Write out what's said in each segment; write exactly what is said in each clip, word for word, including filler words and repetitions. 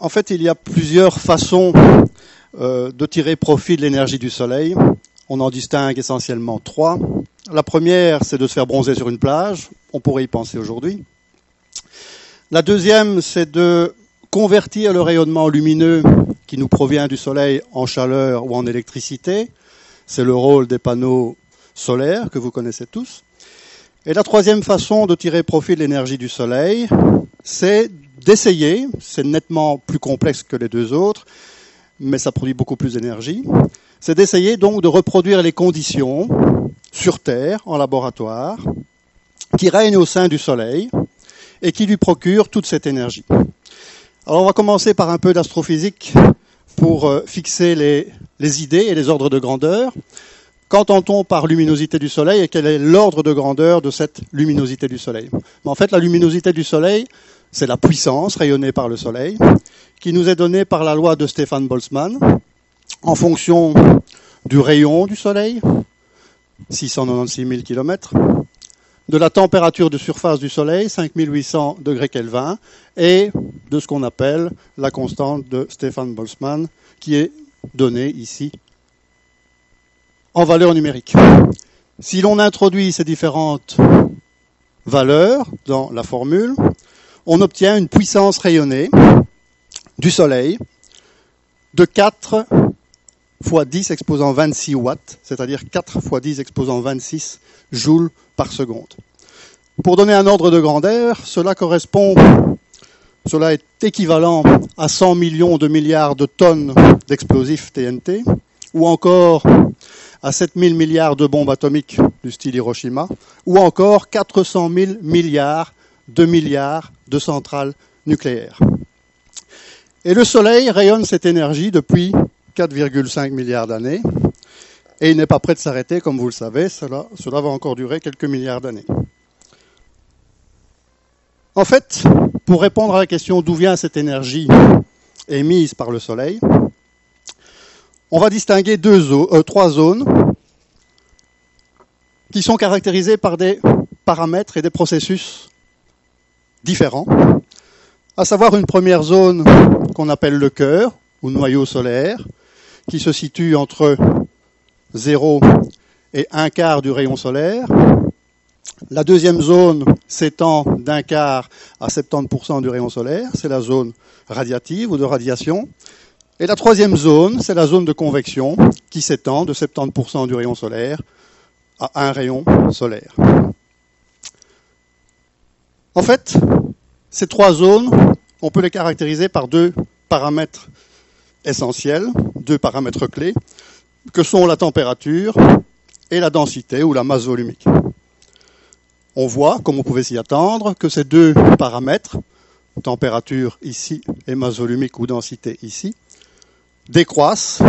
En fait, il y a plusieurs façons euh, de tirer profit de l'énergie du soleil. On en distingue essentiellement trois. La première, c'est de se faire bronzer sur une plage. On pourrait y penser aujourd'hui. La deuxième, c'est de convertir le rayonnement lumineux qui nous provient du soleil en chaleur ou en électricité. C'est le rôle des panneaux solaires que vous connaissez tous. Et la troisième façon de tirer profit de l'énergie du soleil, c'est d'essayer, c'est nettement plus complexe que les deux autres, mais ça produit beaucoup plus d'énergie, c'est d'essayer donc de reproduire les conditions sur Terre, en laboratoire, qui règnent au sein du soleil et qui lui procurent toute cette énergie. Alors on va commencer par un peu d'astrophysique pour fixer les, les idées et les ordres de grandeur. Qu'entend-on par luminosité du soleil et quel est l'ordre de grandeur de cette luminosité du soleil? Mais en fait, la luminosité du soleil, c'est la puissance rayonnée par le soleil qui nous est donnée par la loi de Stefan-Boltzmann en fonction du rayon du soleil, six cent quatre-vingt-seize mille kilomètres, de la température de surface du soleil, cinq mille huit cents degrés Kelvin, et de ce qu'on appelle la constante de Stefan-Boltzmann qui est donnée ici en valeur numérique. Si l'on introduit ces différentes valeurs dans la formule, on obtient une puissance rayonnée du soleil de quatre fois dix exposant vingt-six watts, c'est-à-dire quatre fois dix exposant vingt-six joules par seconde. Pour donner un ordre de grandeur, cela correspond, cela est équivalent à cent millions de milliards de tonnes d'explosifs T N T, ou encore à sept mille milliards de bombes atomiques du style Hiroshima, ou encore quatre cent mille milliards de milliards de centrales nucléaires. Et le Soleil rayonne cette énergie depuis quatre virgule cinq milliards d'années, et il n'est pas prêt de s'arrêter, comme vous le savez, cela, cela va encore durer quelques milliards d'années. En fait, pour répondre à la question d'où vient cette énergie émise par le Soleil, on va distinguer deux zones, euh, trois zones qui sont caractérisées par des paramètres et des processus différents, à savoir une première zone qu'on appelle le cœur ou noyau solaire, qui se situe entre zéro et un quart du rayon solaire. La deuxième zone s'étend d'un quart à soixante-dix pour cent du rayon solaire, c'est la zone radiative ou de radiation. Et la troisième zone, c'est la zone de convection qui s'étend de soixante-dix pour cent du rayon solaire à un rayon solaire. En fait, ces trois zones, on peut les caractériser par deux paramètres essentiels, deux paramètres clés, que sont la température et la densité ou la masse volumique. On voit, comme on pouvait s'y attendre, que ces deux paramètres, température ici et masse volumique ou densité ici, décroissent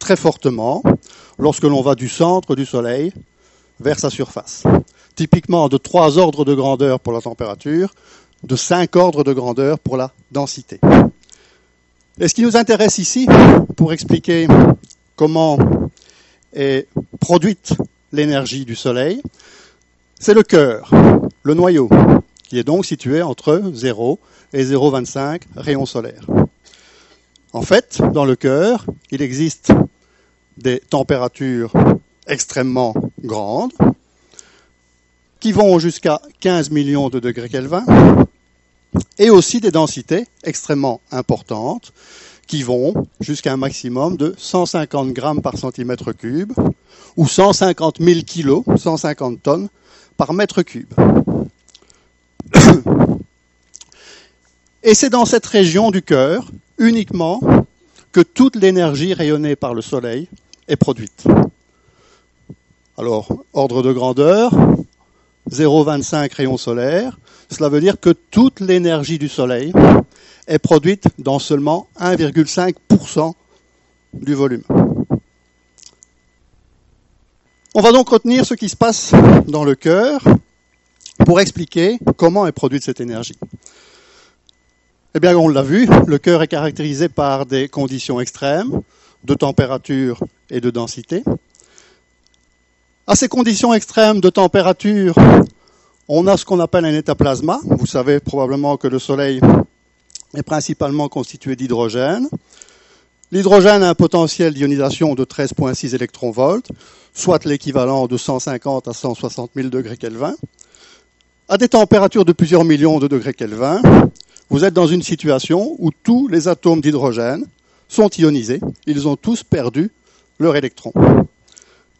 très fortement lorsque l'on va du centre du Soleil vers sa surface. Typiquement de trois ordres de grandeur pour la température, de cinq ordres de grandeur pour la densité. Et ce qui nous intéresse ici, pour expliquer comment est produite l'énergie du Soleil, c'est le cœur, le noyau, qui est donc situé entre zéro et zéro virgule vingt-cinq rayons solaires. En fait, dans le cœur, il existe des températures extrêmement grandes qui vont jusqu'à quinze millions de degrés Kelvin et aussi des densités extrêmement importantes qui vont jusqu'à un maximum de cent cinquante grammes par centimètre cube ou cent cinquante mille kilos, cent cinquante tonnes par mètre cube. Et c'est dans cette région du cœur uniquement que toute l'énergie rayonnée par le Soleil est produite. Alors, ordre de grandeur, zéro virgule vingt-cinq rayons solaires, cela veut dire que toute l'énergie du Soleil est produite dans seulement un virgule cinq pour cent du volume. On va donc retenir ce qui se passe dans le cœur pour expliquer comment est produite cette énergie. Eh bien, on l'a vu, le cœur est caractérisé par des conditions extrêmes de température et de densité. À ces conditions extrêmes de température, on a ce qu'on appelle un état plasma. Vous savez probablement que le Soleil est principalement constitué d'hydrogène. L'hydrogène a un potentiel d'ionisation de treize virgule six électronvolts, soit l'équivalent de cent cinquante à cent soixante mille degrés Kelvin. À des températures de plusieurs millions de degrés Kelvin, vous êtes dans une situation où tous les atomes d'hydrogène sont ionisés. Ils ont tous perdu leur électron.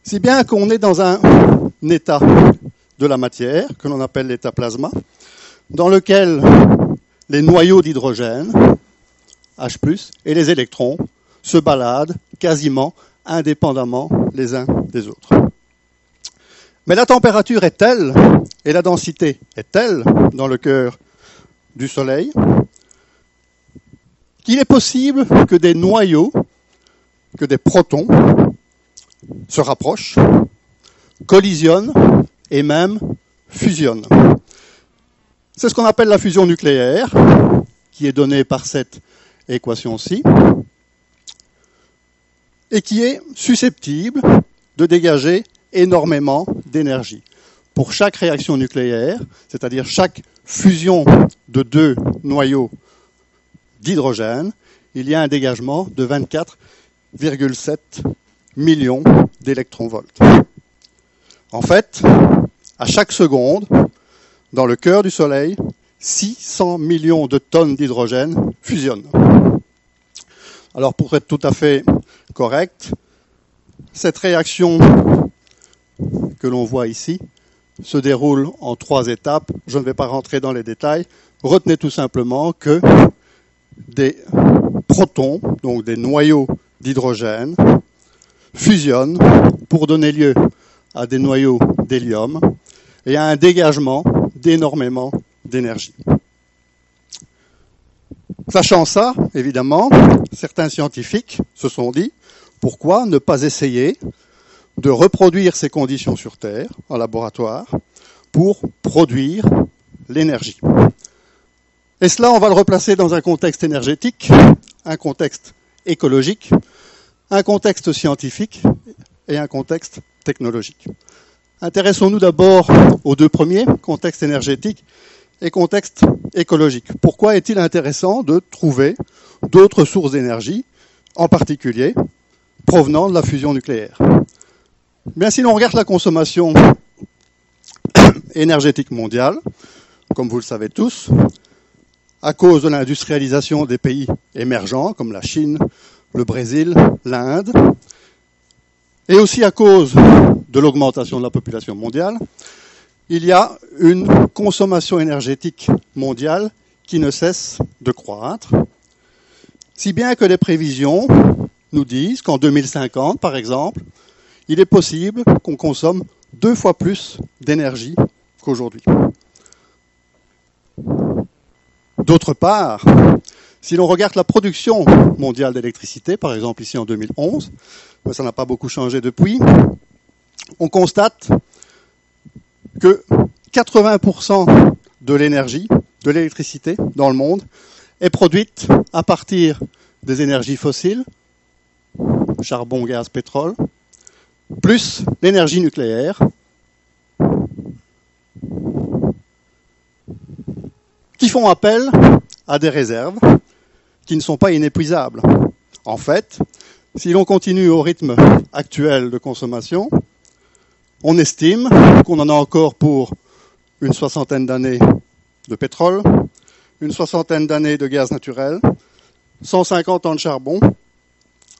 Si bien qu'on est dans un état de la matière, que l'on appelle l'état plasma, dans lequel les noyaux d'hydrogène, H plus, et les électrons se baladent quasiment indépendamment les uns des autres. Mais la température est telle, et la densité est telle, dans le cœur du Soleil, qu'il est possible que des noyaux, que des protons, se rapprochent, collisionnent et même fusionnent. C'est ce qu'on appelle la fusion nucléaire, qui est donnée par cette équation-ci, et qui est susceptible de dégager énormément d'énergie. Pour chaque réaction nucléaire, c'est-à-dire chaque fusion de deux noyaux d'hydrogène, il y a un dégagement de vingt-quatre virgule sept millions d'électronvolts. En fait, à chaque seconde, dans le cœur du Soleil, six cents millions de tonnes d'hydrogène fusionnent. Alors pour être tout à fait correct, cette réaction que l'on voit ici se déroule en trois étapes. Je ne vais pas rentrer dans les détails. Retenez tout simplement que des protons, donc des noyaux d'hydrogène, fusionnent pour donner lieu à des noyaux d'hélium et à un dégagement d'énormément d'énergie. Sachant ça, évidemment, certains scientifiques se sont dit « Pourquoi ne pas essayer de reproduire ces conditions sur Terre, en laboratoire, pour produire l'énergie ?» Et cela, on va le replacer dans un contexte énergétique, un contexte écologique, un contexte scientifique et un contexte technologique. Intéressons-nous d'abord aux deux premiers, contexte énergétique et contexte écologique. Pourquoi est-il intéressant de trouver d'autres sources d'énergie, en particulier provenant de la fusion nucléaire ? Bien, si l'on regarde la consommation énergétique mondiale, comme vous le savez tous, à cause de l'industrialisation des pays émergents, comme la Chine, le Brésil, l'Inde, et aussi à cause de l'augmentation de la population mondiale, il y a une consommation énergétique mondiale qui ne cesse de croître, si bien que les prévisions nous disent qu'en deux mille cinquante, par exemple, il est possible qu'on consomme deux fois plus d'énergie qu'aujourd'hui. D'autre part, si l'on regarde la production mondiale d'électricité, par exemple ici en deux mille onze, mais ça n'a pas beaucoup changé depuis, on constate que quatre-vingts pour cent de l'énergie, de l'électricité dans le monde, est produite à partir des énergies fossiles, charbon, gaz, pétrole, plus l'énergie nucléaire, qui font appel à des réserves qui ne sont pas inépuisables. En fait, si l'on continue au rythme actuel de consommation, on estime qu'on en a encore pour une soixantaine d'années de pétrole, une soixantaine d'années de gaz naturel, cent cinquante ans de charbon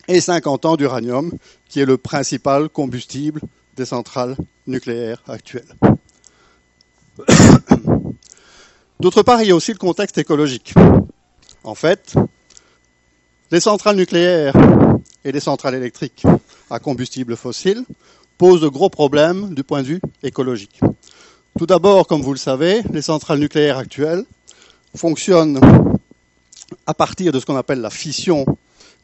et cinquante ans d'uranium, qui est le principal combustible des centrales nucléaires actuelles. D'autre part, il y a aussi le contexte écologique. En fait, les centrales nucléaires et les centrales électriques à combustible fossile posent de gros problèmes du point de vue écologique. Tout d'abord, comme vous le savez, les centrales nucléaires actuelles fonctionnent à partir de ce qu'on appelle la fission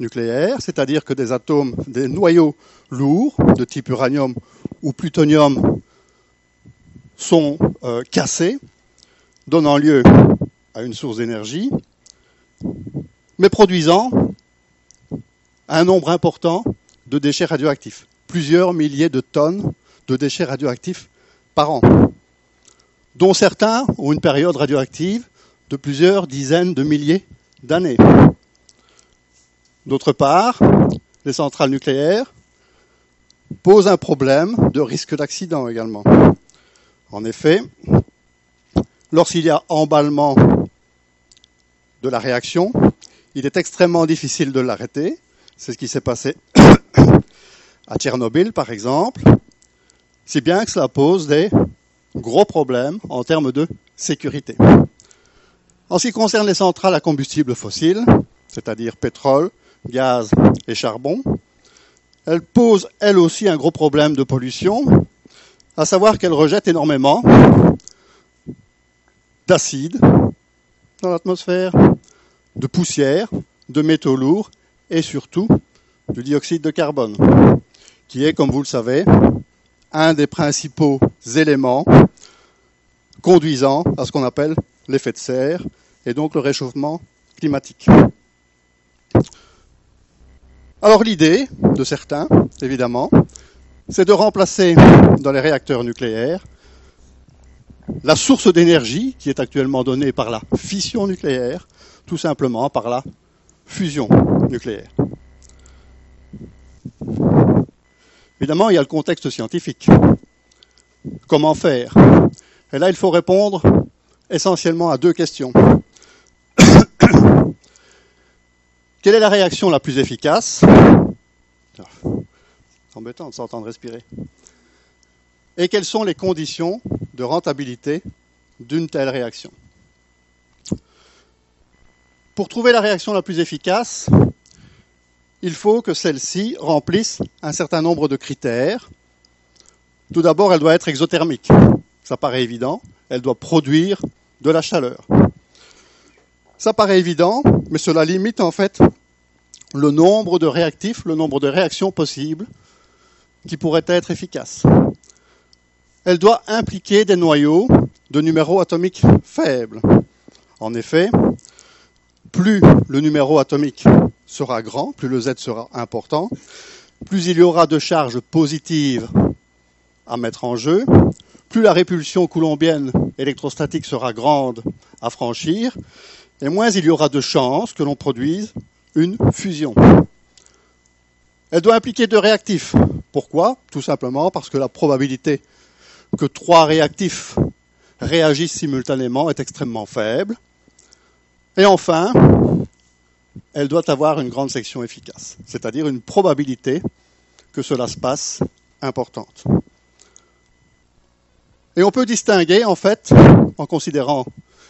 nucléaire, c'est-à-dire que des atomes, des noyaux lourds de type uranium ou plutonium sont euh, cassés, donnant lieu à une source d'énergie, mais produisant un nombre important de déchets radioactifs, plusieurs milliers de tonnes de déchets radioactifs par an, dont certains ont une période radioactive de plusieurs dizaines de milliers d'années. D'autre part, les centrales nucléaires posent un problème de risque d'accident également. En effet, lorsqu'il y a emballement de la réaction, il est extrêmement difficile de l'arrêter. C'est ce qui s'est passé à Tchernobyl, par exemple. Si bien que cela pose des gros problèmes en termes de sécurité. En ce qui concerne les centrales à combustible fossile, c'est-à-dire pétrole, gaz et charbon, elles posent elles aussi un gros problème de pollution, à savoir qu'elles rejettent énormément d'acides dans l'atmosphère, de poussière, de métaux lourds et surtout du dioxyde de carbone, qui est, comme vous le savez, un des principaux éléments conduisant à ce qu'on appelle l'effet de serre et donc le réchauffement climatique. Alors l'idée de certains, évidemment, c'est de remplacer dans les réacteurs nucléaires la source d'énergie qui est actuellement donnée par la fission nucléaire, tout simplement par la fusion nucléaire. Évidemment, il y a le contexte scientifique. Comment faire? Et là, il faut répondre essentiellement à deux questions. Quelle est la réaction la plus efficace? C'est embêtant de s'entendre respirer. Et quelles sont les conditions de rentabilité d'une telle réaction? Pour trouver la réaction la plus efficace, il faut que celle-ci remplisse un certain nombre de critères. Tout d'abord, elle doit être exothermique. Ça paraît évident. Elle doit produire de la chaleur. Ça paraît évident, mais cela limite en fait le nombre de réactifs, le nombre de réactions possibles qui pourraient être efficaces. Elle doit impliquer des noyaux de numéro atomique faible. En effet, plus le numéro atomique sera grand, plus le Z sera important, plus il y aura de charges positives à mettre en jeu, plus la répulsion coulombienne électrostatique sera grande à franchir, et moins il y aura de chances que l'on produise une fusion. Elle doit impliquer deux réactifs. Pourquoi? Tout simplement parce que la probabilité que trois réactifs réagissent simultanément est extrêmement faible. Et enfin, elle doit avoir une grande section efficace, c'est-à-dire une probabilité que cela se passe importante. Et on peut distinguer, en fait, en considérant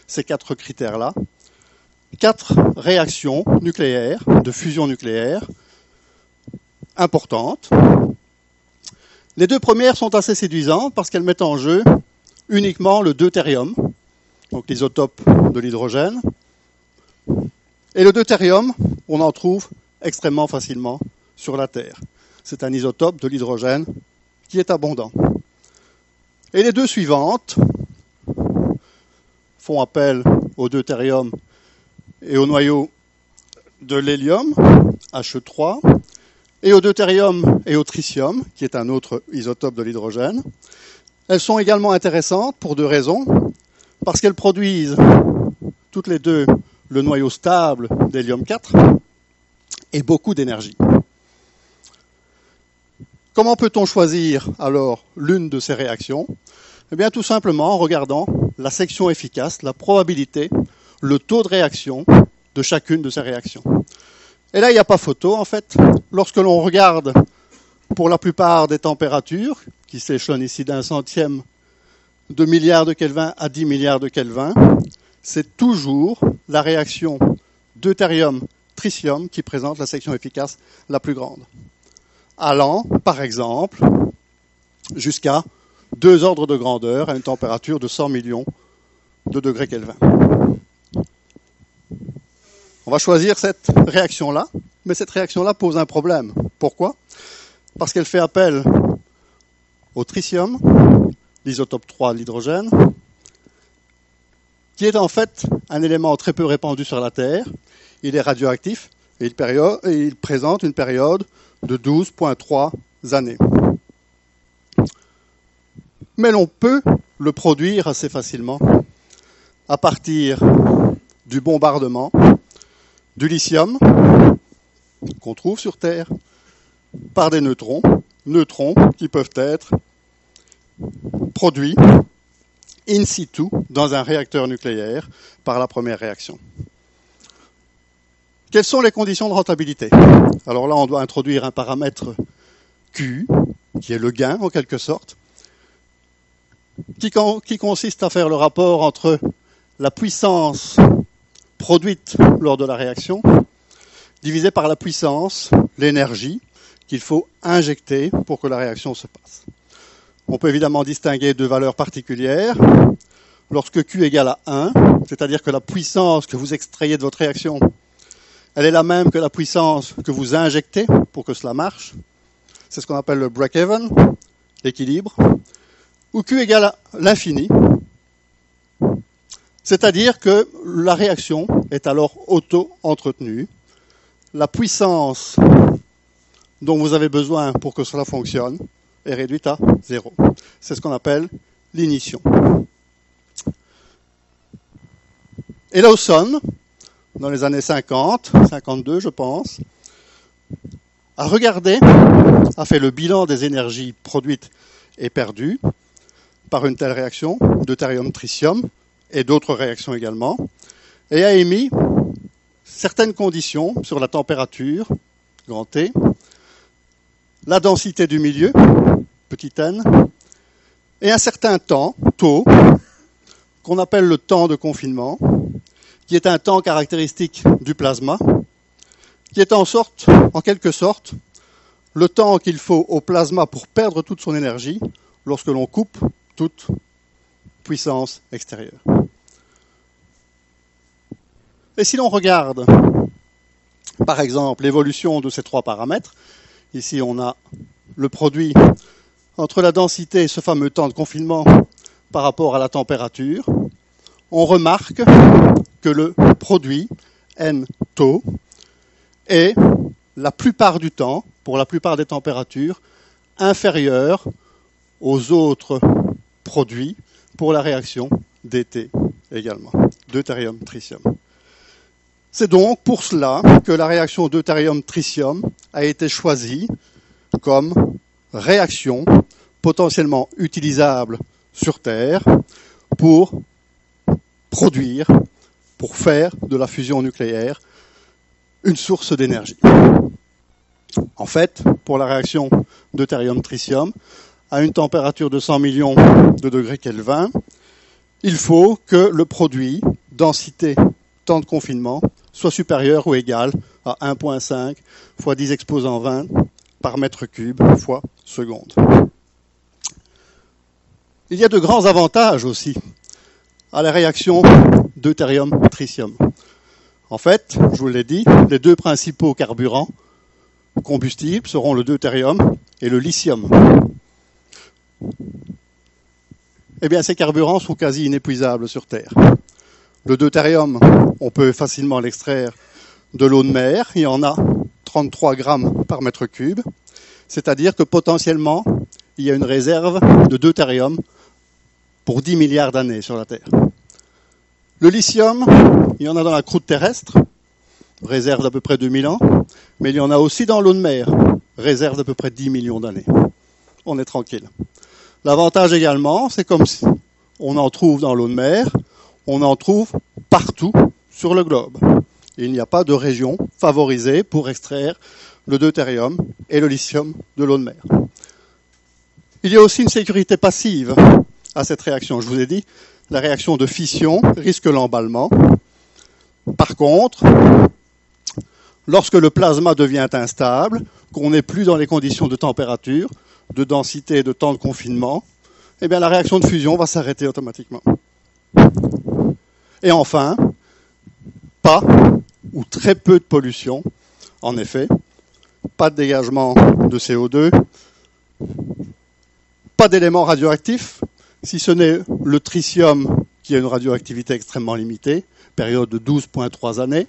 ces quatre critères-là, quatre réactions nucléaires, de fusion nucléaire, importantes. Les deux premières sont assez séduisantes parce qu'elles mettent en jeu uniquement le deutérium, donc l'isotope de l'hydrogène. Et le deutérium, on en trouve extrêmement facilement sur la Terre. C'est un isotope de l'hydrogène qui est abondant. Et les deux suivantes font appel au deutérium et au noyau de l'hélium, H trois, et au deutérium et au tritium, qui est un autre isotope de l'hydrogène. Elles sont également intéressantes pour deux raisons, parce qu'elles produisent toutes les deux le noyau stable d'hélium quatre et beaucoup d'énergie. Comment peut-on choisir alors l'une de ces réactions? Eh bien, tout simplement en regardant la section efficace, la probabilité, le taux de réaction de chacune de ces réactions. Et là, il n'y a pas photo en fait. Lorsque l'on regarde pour la plupart des températures, qui s'échelonnent ici d'un centième de milliard de Kelvin à dix milliards de Kelvin, c'est toujours la réaction deutérium-tritium qui présente la section efficace la plus grande, allant, par exemple, jusqu'à deux ordres de grandeur à une température de cent millions de degrés Kelvin. On va choisir cette réaction-là, mais cette réaction-là pose un problème. Pourquoi? Parce qu'elle fait appel au tritium, l'isotope trois de l'hydrogène, qui est en fait un élément très peu répandu sur la Terre. Il est radioactif et il, période, et il présente une période de douze virgule trois années. Mais l'on peut le produire assez facilement à partir du bombardement du lithium qu'on trouve sur Terre par des neutrons, neutrons qui peuvent être produits in situ dans un réacteur nucléaire par la première réaction. Quelles sont les conditions de rentabilité? Alors là, on doit introduire un paramètre Q, qui est le gain en quelque sorte, qui, qui consiste à faire le rapport entre la puissance produite lors de la réaction divisée par la puissance, l'énergie, qu'il faut injecter pour que la réaction se passe. On peut évidemment distinguer deux valeurs particulières. Lorsque Q égale à un, c'est-à-dire que la puissance que vous extrayez de votre réaction, elle est la même que la puissance que vous injectez pour que cela marche. C'est ce qu'on appelle le break-even, l'équilibre. Ou Q égale à l'infini, c'est-à-dire que la réaction est alors auto-entretenue. La puissance dont vous avez besoin pour que cela fonctionne est réduite à zéro. C'est ce qu'on appelle l'initiation. Et Lawson, dans les années cinquante, cinquante-deux je pense, a regardé, a fait le bilan des énergies produites et perdues par une telle réaction, deutérium, tritium et d'autres réactions également, et a émis certaines conditions sur la température, grand T, la densité du milieu, petit n, et un certain temps, taux, qu'on appelle le temps de confinement, qui est un temps caractéristique du plasma, qui est en sorte, en quelque sorte, le temps qu'il faut au plasma pour perdre toute son énergie lorsque l'on coupe toute puissance extérieure. Et si l'on regarde, par exemple, l'évolution de ces trois paramètres, ici on a le produit entre la densité et ce fameux temps de confinement par rapport à la température, on remarque que le produit N taux est la plupart du temps, pour la plupart des températures, inférieur aux autres produits pour la réaction D T également, deutérium-tritium. C'est donc pour cela que la réaction deutérium-tritium a été choisie comme réaction potentiellement utilisable sur Terre pour produire pour faire de la fusion nucléaire une source d'énergie. En fait, pour la réaction deutérium-tritium, à une température de cent millions de degrés Kelvin, il faut que le produit, densité, temps de confinement, soit supérieur ou égal à un virgule cinq fois dix exposant vingt par mètre cube fois seconde. Il y a de grands avantages aussi à la réaction deutérium-tritium. En fait, je vous l'ai dit, les deux principaux carburants combustibles seront le deutérium et le lithium. Eh bien, ces carburants sont quasi inépuisables sur Terre. Le deutérium, on peut facilement l'extraire de l'eau de mer. Il y en a trente-trois grammes par mètre cube. C'est-à-dire que potentiellement, il y a une réserve de deutérium pour dix milliards d'années sur la Terre. Le lithium, il y en a dans la croûte terrestre, réserve d'à peu près deux mille ans, mais il y en a aussi dans l'eau de mer, réserve d'à peu près dix millions d'années. On est tranquille. L'avantage également, c'est comme si on en trouve dans l'eau de mer, on en trouve partout sur le globe. Il n'y a pas de région favorisée pour extraire le deutérium et le lithium de l'eau de mer. Il y a aussi une sécurité passive à cette réaction. Je vous ai dit, la réaction de fission risque l'emballement. Par contre, lorsque le plasma devient instable, qu'on n'est plus dans les conditions de température, de densité et de temps de confinement, eh bien la réaction de fusion va s'arrêter automatiquement. Et enfin, pas ou très peu de pollution, en effet, pas de dégagement de C O deux, pas d'éléments radioactifs, si ce n'est le tritium qui a une radioactivité extrêmement limitée, période de douze virgule trois années,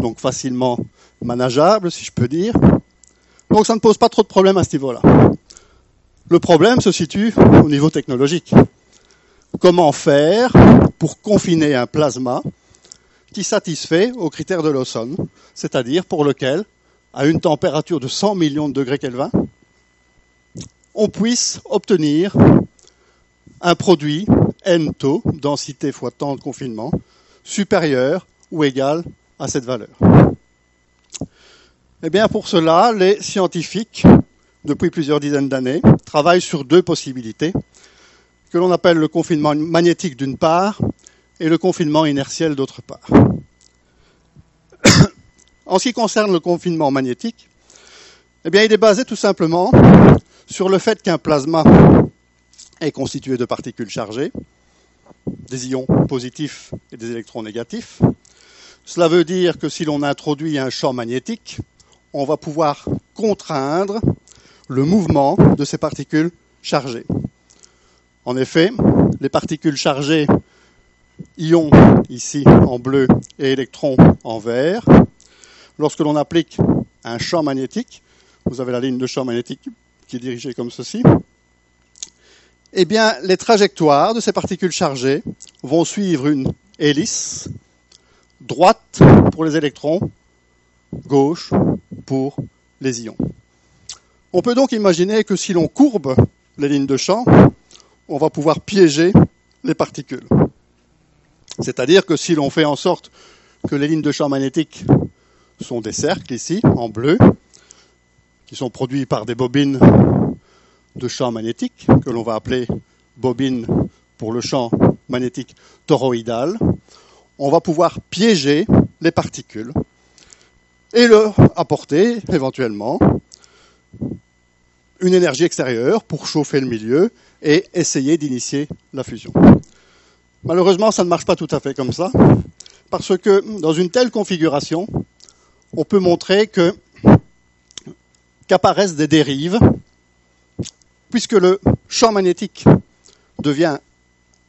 donc facilement manageable, si je peux dire. Donc ça ne pose pas trop de problèmes à ce niveau-là. Le problème se situe au niveau technologique. Comment faire pour confiner un plasma qui satisfait aux critères de Lawson, c'est-à-dire pour lequel, à une température de cent millions de degrés Kelvin, on puisse obtenir un produit n taux, densité fois temps de confinement, supérieur ou égal à cette valeur. Eh bien, pour cela, les scientifiques, depuis plusieurs dizaines d'années, travaillent sur deux possibilités, que l'on appelle le confinement magnétique d'une part et le confinement inertiel d'autre part. En ce qui concerne le confinement magnétique, eh bien, il est basé tout simplement sur le fait qu'un plasma est constitué de particules chargées, des ions positifs et des électrons négatifs. Cela veut dire que si l'on introduit un champ magnétique, on va pouvoir contraindre le mouvement de ces particules chargées. En effet, les particules chargées, ions ici en bleu et électrons en vert, lorsque l'on applique un champ magnétique, vous avez la ligne de champ magnétique qui est dirigée comme ceci, eh bien, les trajectoires de ces particules chargées vont suivre une hélice, droite pour les électrons, gauche pour les ions. On peut donc imaginer que si l'on courbe les lignes de champ, on va pouvoir piéger les particules. C'est-à-dire que si l'on fait en sorte que les lignes de champ magnétique sont des cercles ici, en bleu, qui sont produits par des bobines de champ magnétique, que l'on va appeler bobines pour le champ magnétique toroïdal, on va pouvoir piéger les particules et leur apporter éventuellement une énergie extérieure pour chauffer le milieu et essayer d'initier la fusion. Malheureusement, ça ne marche pas tout à fait comme ça, parce que dans une telle configuration, on peut montrer que qu'apparaissent des dérives, puisque le champ magnétique devient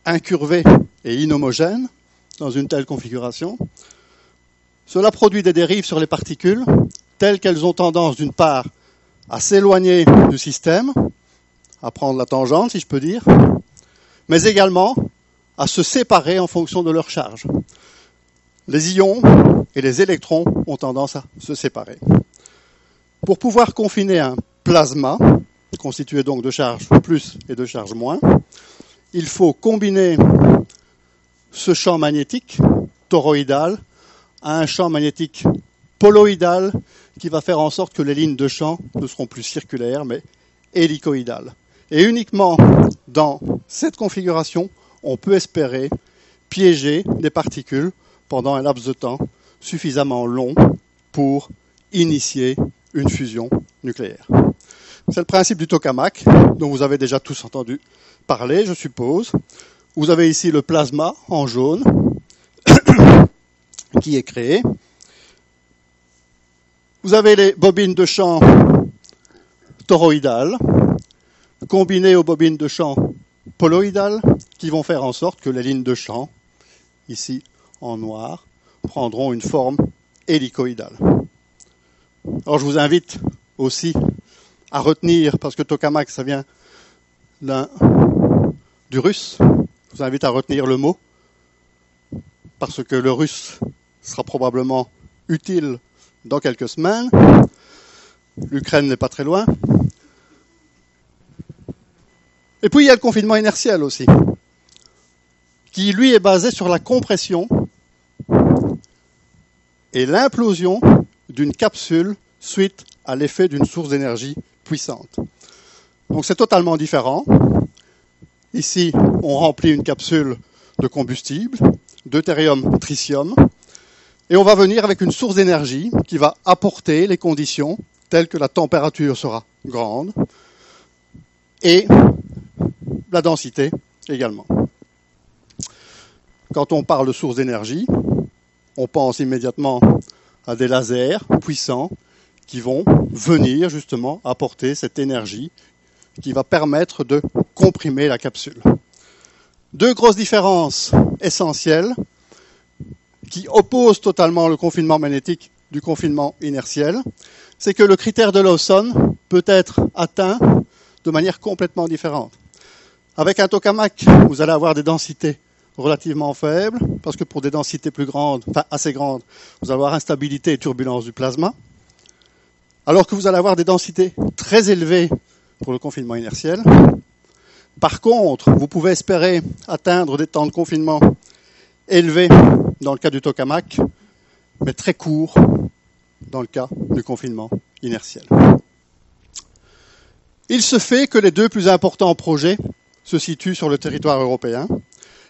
incurvé et inhomogène dans une telle configuration. Cela produit des dérives sur les particules, telles qu'elles ont tendance d'une part à s'éloigner du système, à prendre la tangente, si je peux dire, mais également à se séparer en fonction de leur charge. Les ions et les électrons ont tendance à se séparer. Pour pouvoir confiner un plasma, constitué donc de charges plus et de charges moins, il faut combiner ce champ magnétique toroïdal à un champ magnétique poloïdal qui va faire en sorte que les lignes de champ ne seront plus circulaires mais hélicoïdales. Et uniquement dans cette configuration, on peut espérer piéger des particules pendant un laps de temps suffisamment long pour initier une fusion nucléaire. C'est le principe du tokamak, dont vous avez déjà tous entendu parler, je suppose. Vous avez ici le plasma en jaune qui est créé. Vous avez les bobines de champ toroïdales combinées aux bobines de champ poloïdales qui vont faire en sorte que les lignes de champ, ici en noir, prendront une forme hélicoïdale. Alors je vous invite aussi à retenir, parce que tokamak, ça vient du russe, je vous invite à retenir le mot, parce que le russe sera probablement utile dans quelques semaines. L'Ukraine n'est pas très loin. Et puis il y a le confinement inertiel aussi, qui lui est basé sur la compression et l'implosion d'une capsule suite à l'effet d'une source d'énergie puissante. Donc c'est totalement différent. Ici, on remplit une capsule de combustible, deutérium, tritium, et on va venir avec une source d'énergie qui va apporter les conditions telles que la température sera grande et la densité également. Quand on parle de source d'énergie, on pense immédiatement à des lasers puissants qui vont venir justement apporter cette énergie qui va permettre de comprimer la capsule. Deux grosses différences essentielles qui opposent totalement le confinement magnétique du confinement inertiel, c'est que le critère de Lawson peut être atteint de manière complètement différente. Avec un tokamak, vous allez avoir des densités relativement faible, parce que pour des densités plus grandes, enfin assez grandes, vous allez avoir instabilité et turbulence du plasma, alors que vous allez avoir des densités très élevées pour le confinement inertiel. Par contre, vous pouvez espérer atteindre des temps de confinement élevés dans le cas du tokamak, mais très courts dans le cas du confinement inertiel. Il se fait que les deux plus importants projets se situent sur le territoire européen,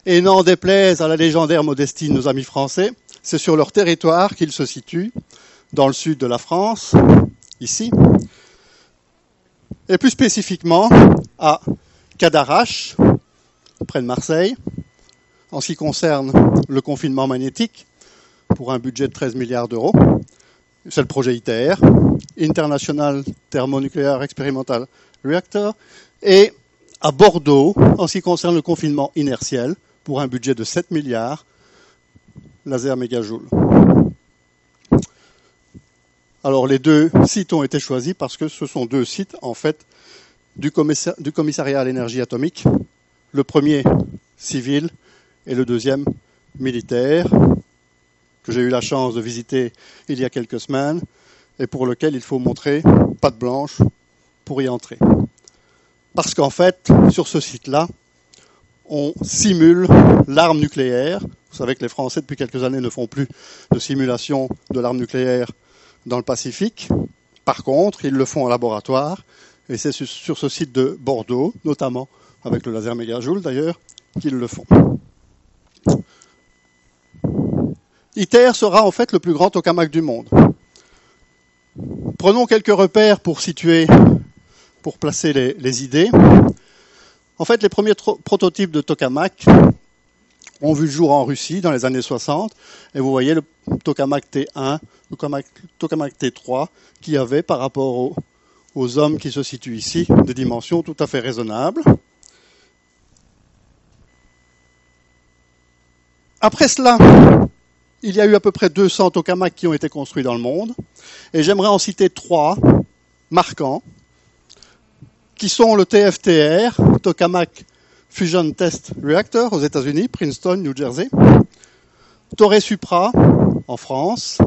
et n'en déplaise à la légendaire modestie de nos amis français, c'est sur leur territoire qu'ils se situent, dans le sud de la France, ici, et plus spécifiquement à Cadarache, près de Marseille, en ce qui concerne le confinement magnétique, pour un budget de treize milliards d'euros. C'est le projet I T E R, International Thermonuclear Experimental Reactor, et à Bordeaux, en ce qui concerne le confinement inertiel, pour un budget de sept milliards, Laser Mégajoule. Alors les deux sites ont été choisis parce que ce sont deux sites, en fait, du commissariat à l'énergie atomique, le premier civil et le deuxième militaire, que j'ai eu la chance de visiter il y a quelques semaines, et pour lequel il faut montrer patte blanche pour y entrer. Parce qu'en fait, sur ce site-là, on simule l'arme nucléaire. Vous savez que les Français, depuis quelques années, ne font plus de simulation de l'arme nucléaire dans le Pacifique. Par contre, ils le font en laboratoire, et c'est sur ce site de Bordeaux, notamment avec le Laser Mégajoule d'ailleurs, qu'ils le font. I T E R sera en fait le plus grand tokamak du monde. Prenons quelques repères pour situer, pour placer les, les idées. En fait, les premiers prototypes de tokamak ont vu le jour en Russie dans les années soixante. Et vous voyez le tokamak T un, le tokamak, tokamak T trois, qui avait par rapport aux, aux hommes qui se situent ici des dimensions tout à fait raisonnables. Après cela, il y a eu à peu près deux cents tokamaks qui ont été construits dans le monde, et j'aimerais en citer trois marquants, qui sont le T F T R, Tokamak Fusion Test Reactor aux États-Unis, Princeton, New Jersey, Tore Supra en France,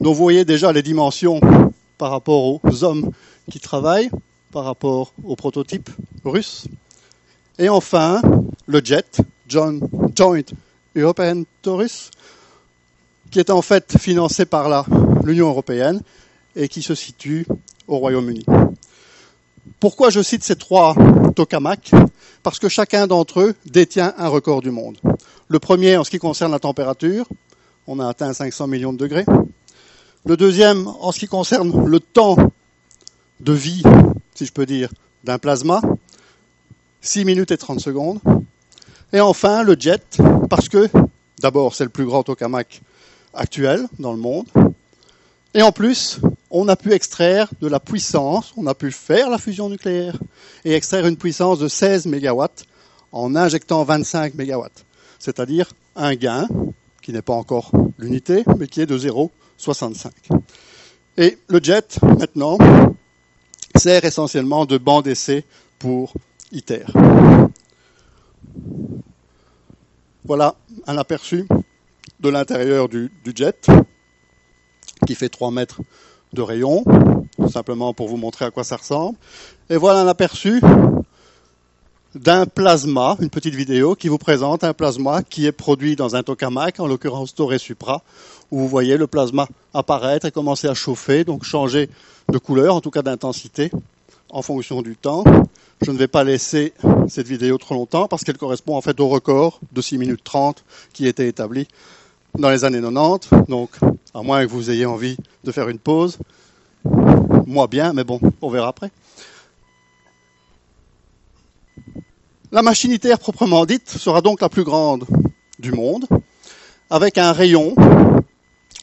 dont vous voyez déjà les dimensions par rapport aux hommes qui travaillent, par rapport aux prototypes russes, et enfin le JET, Joint European Torus, qui est en fait financé par l'Union européenne et qui se situe au Royaume-Uni. Pourquoi je cite ces trois tokamaks? Parce que chacun d'entre eux détient un record du monde. Le premier en ce qui concerne la température, on a atteint cinq cents millions de degrés. Le deuxième en ce qui concerne le temps de vie, si je peux dire, d'un plasma, six minutes et trente secondes. Et enfin le jet, parce que d'abord c'est le plus grand tokamak actuel dans le monde, et en plus on a pu extraire de la puissance, on a pu faire la fusion nucléaire et extraire une puissance de seize mégawatts en injectant vingt-cinq mégawatts, c'est-à-dire un gain qui n'est pas encore l'unité mais qui est de zéro virgule soixante-cinq. Et le jet maintenant sert essentiellement de banc d'essai pour I T E R. Voilà un aperçu de l'intérieur du, du jet, qui fait trois mètres de rayon, simplement pour vous montrer à quoi ça ressemble. Et voilà un aperçu d'un plasma, une petite vidéo qui vous présente un plasma qui est produit dans un tokamak, en l'occurrence Tore Supra, où vous voyez le plasma apparaître et commencer à chauffer, donc changer de couleur, en tout cas d'intensité, en fonction du temps. Je ne vais pas laisser cette vidéo trop longtemps, parce qu'elle correspond en fait au record de six minutes trente qui était établi dans les années quatre-vingt-dix, donc à moins que vous ayez envie de faire une pause, moi bien, mais bon, on verra après. La machine I T E R proprement dite sera donc la plus grande du monde, avec un rayon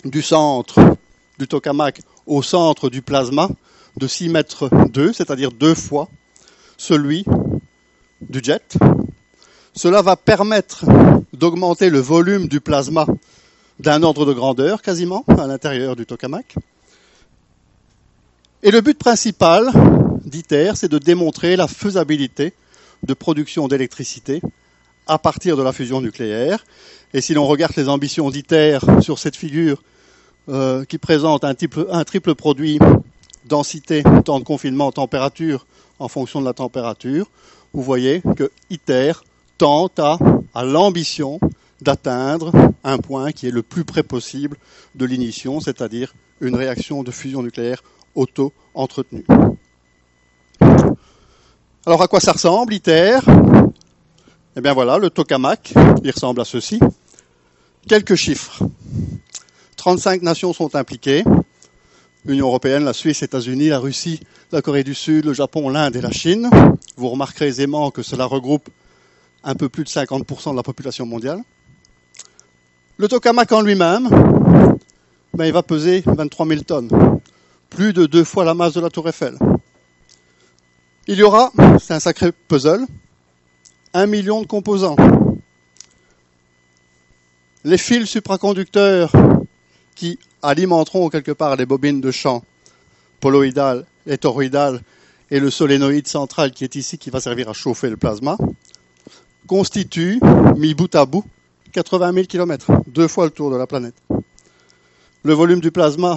du centre du tokamak au centre du plasma de six mètres deux, c'est-à-dire deux fois celui du jet. Cela va permettre d'augmenter le volume du plasma d'un ordre de grandeur quasiment à l'intérieur du tokamak. Et le but principal d'I T E R, c'est de démontrer la faisabilité de production d'électricité à partir de la fusion nucléaire. Et si l'on regarde les ambitions d'ITER sur cette figure euh, qui présente un triple, un triple produit densité, temps de confinement, température en fonction de la température, vous voyez que ITER tente à, à l'ambition d'atteindre un point qui est le plus près possible de l'ignition, c'est-à-dire une réaction de fusion nucléaire auto-entretenue. Alors à quoi ça ressemble ITER ? Eh bien voilà, le tokamak, il ressemble à ceci. Quelques chiffres. trente-cinq nations sont impliquées. L'Union européenne, la Suisse, les États-Unis, la Russie, la Corée du Sud, le Japon, l'Inde et la Chine. Vous remarquerez aisément que cela regroupe un peu plus de cinquante pour cent de la population mondiale. Le tokamak en lui-même, ben, il va peser vingt-trois mille tonnes, plus de deux fois la masse de la Tour Eiffel. Il y aura, c'est un sacré puzzle, un million de composants. Les fils supraconducteurs qui alimenteront quelque part les bobines de champ poloïdales et toroïdales et le solénoïde central qui est ici, qui va servir à chauffer le plasma, constituent, mis bout à bout, quatre-vingt mille kilomètres, deux fois le tour de la planète. Le volume du plasma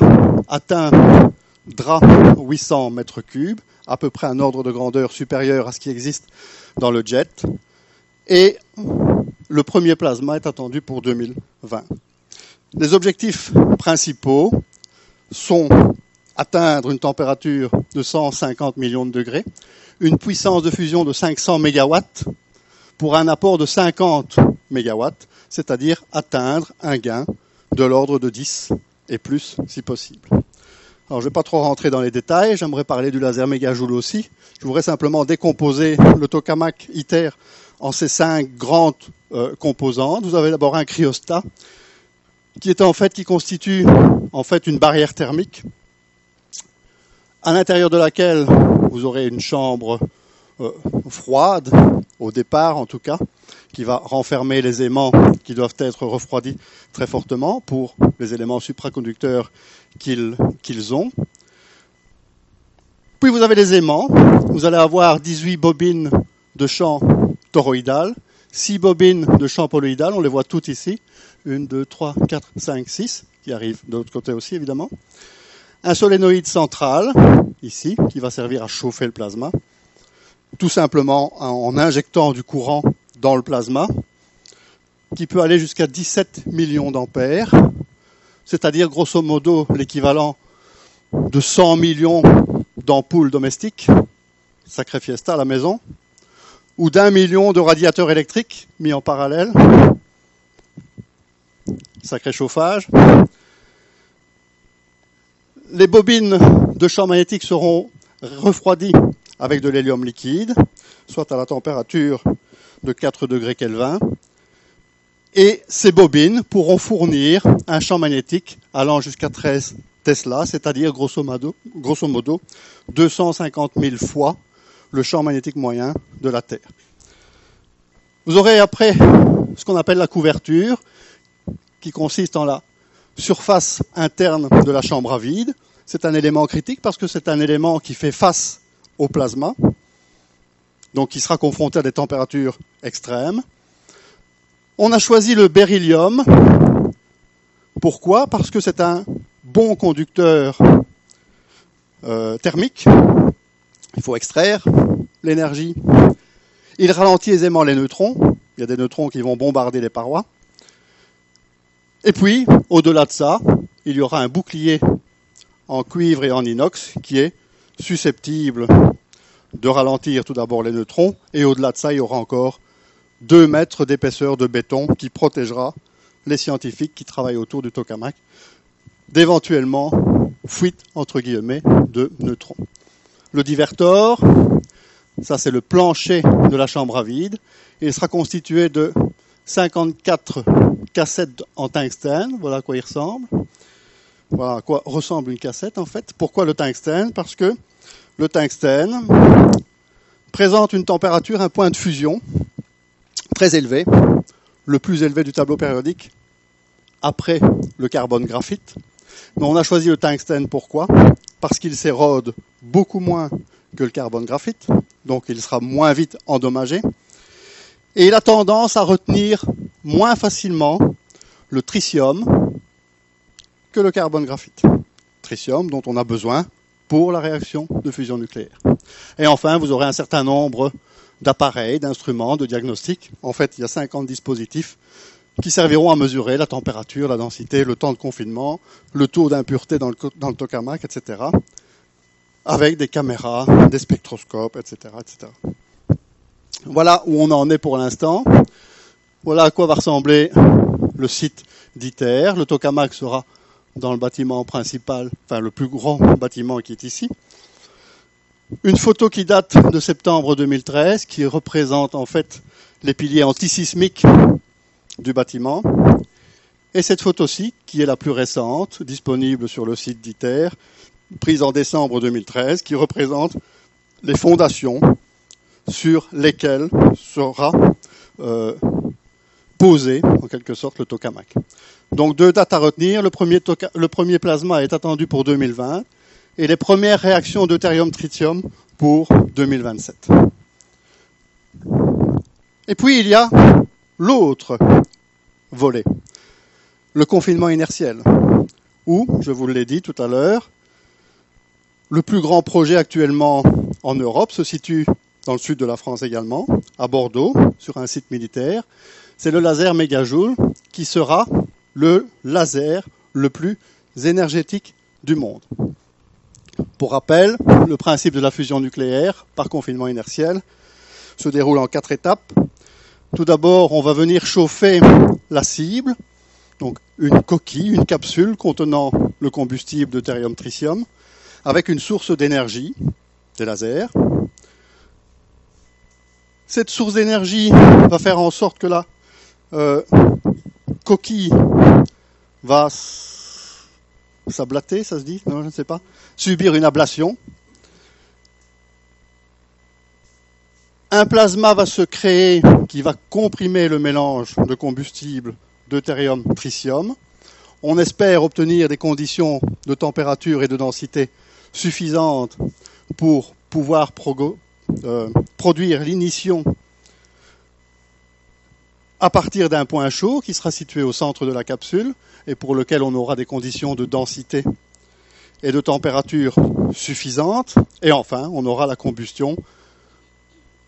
atteint drap huit cents mètres cubes, à peu près un ordre de grandeur supérieur à ce qui existe dans le JET, et le premier plasma est attendu pour deux mille vingt. Les objectifs principaux sont atteindre une température de cent cinquante millions de degrés, une puissance de fusion de cinq cents mégawatts pour un apport de cinquante mégawatts, c'est-à-dire atteindre un gain de l'ordre de dix et plus si possible. Alors je ne vais pas trop rentrer dans les détails, j'aimerais parler du laser Mégajoule aussi. Je voudrais simplement décomposer le tokamak ITER en ces cinq grandes euh, composantes. Vous avez d'abord un cryostat, qui est en fait, qui constitue en fait une barrière thermique, à l'intérieur de laquelle vous aurez une chambre euh, froide, au départ en tout cas, qui va renfermer les aimants qui doivent être refroidis très fortement pour les éléments supraconducteurs qu'ils qu'ils ont. Puis vous avez les aimants, vous allez avoir dix-huit bobines de champ toroïdal, six bobines de champ poloïdal, on les voit toutes ici, une, deux, trois, quatre, cinq, six, qui arrivent de l'autre côté aussi évidemment. Un solénoïde central, ici, qui va servir à chauffer le plasma, tout simplement en injectant du courant dans le plasma, qui peut aller jusqu'à dix-sept millions d'ampères, c'est-à-dire grosso modo l'équivalent de cent millions d'ampoules domestiques, sacré fiesta à la maison, ou d'un million de radiateurs électriques mis en parallèle, sacré chauffage. Les bobines de champ magnétique seront refroidies avec de l'hélium liquide, soit à la température de quatre degrés Kelvin, et ces bobines pourront fournir un champ magnétique allant jusqu'à treize Tesla, c'est-à-dire grosso modo, grosso modo deux cent cinquante mille fois le champ magnétique moyen de la Terre. Vous aurez après ce qu'on appelle la couverture, qui consiste en la surface interne de la chambre à vide. C'est un élément critique parce que c'est un élément qui fait face au plasma, donc qui sera confronté à des températures extrêmes. On a choisi le beryllium. Pourquoi ? Parce que c'est un bon conducteur euh, thermique. Il faut extraire l'énergie. Il ralentit aisément les neutrons. Il y a des neutrons qui vont bombarder les parois. Et puis, au-delà de ça, il y aura un bouclier en cuivre et en inox qui est susceptible de ralentir tout d'abord les neutrons. Et au-delà de ça, il y aura encore deux mètres d'épaisseur de béton qui protégera les scientifiques qui travaillent autour du tokamak d'éventuellement fuite, entre guillemets, de neutrons. Le divertor, ça c'est le plancher de la chambre à vide. Il sera constitué de cinquante-quatre cassette en tungstène, voilà à quoi il ressemble. Voilà à quoi ressemble une cassette en fait. Pourquoi le tungstène ? Parce que le tungstène présente une température, un point de fusion très élevé, le plus élevé du tableau périodique après le carbone graphite. Mais on a choisi le tungstène pourquoi ? Parce qu'il s'érode beaucoup moins que le carbone graphite, donc il sera moins vite endommagé. Et il a tendance à retenir moins facilement le tritium que le carbone graphite. Tritium dont on a besoin pour la réaction de fusion nucléaire. Et enfin, vous aurez un certain nombre d'appareils, d'instruments, de diagnostics. En fait, il y a cinquante dispositifs qui serviront à mesurer la température, la densité, le temps de confinement, le taux d'impureté dans le, dans le tokamak, et cetera, avec des caméras, des spectroscopes, et cetera, et cetera. Voilà où on en est pour l'instant. Voilà à quoi va ressembler le site d'ITER. Le tokamak sera dans le bâtiment principal, enfin le plus grand bâtiment qui est ici. Une photo qui date de septembre deux mille treize, qui représente en fait les piliers antisismiques du bâtiment. Et cette photo-ci, qui est la plus récente, disponible sur le site d'ITER, prise en décembre deux mille treize, qui représente les fondations sur lesquelles sera euh, posé, en quelque sorte, le tokamak. Donc deux dates à retenir. Le premier, toka- le premier plasma est attendu pour deux mille vingt et les premières réactions deutérium-tritium pour deux mille vingt-sept. Et puis il y a l'autre volet, le confinement inertiel, où, je vous l'ai dit tout à l'heure, le plus grand projet actuellement en Europe se situe dans le sud de la France également, à Bordeaux, sur un site militaire. C'est le laser Mégajoule qui sera le laser le plus énergétique du monde. Pour rappel, le principe de la fusion nucléaire par confinement inertiel se déroule en quatre étapes. Tout d'abord, on va venir chauffer la cible, donc une coquille, une capsule contenant le combustible deutérium-tritium, avec une source d'énergie, des lasers. Cette source d'énergie va faire en sorte que la euh, coquille va s'ablater, ça se dit, non, je ne sais pas, subir une ablation. Un plasma va se créer qui va comprimer le mélange de combustible deutérium-tritium. On espère obtenir des conditions de température et de densité suffisantes pour pouvoir progresser. Euh, produire l'ignition à partir d'un point chaud qui sera situé au centre de la capsule et pour lequel on aura des conditions de densité et de température suffisantes. Et enfin, on aura la combustion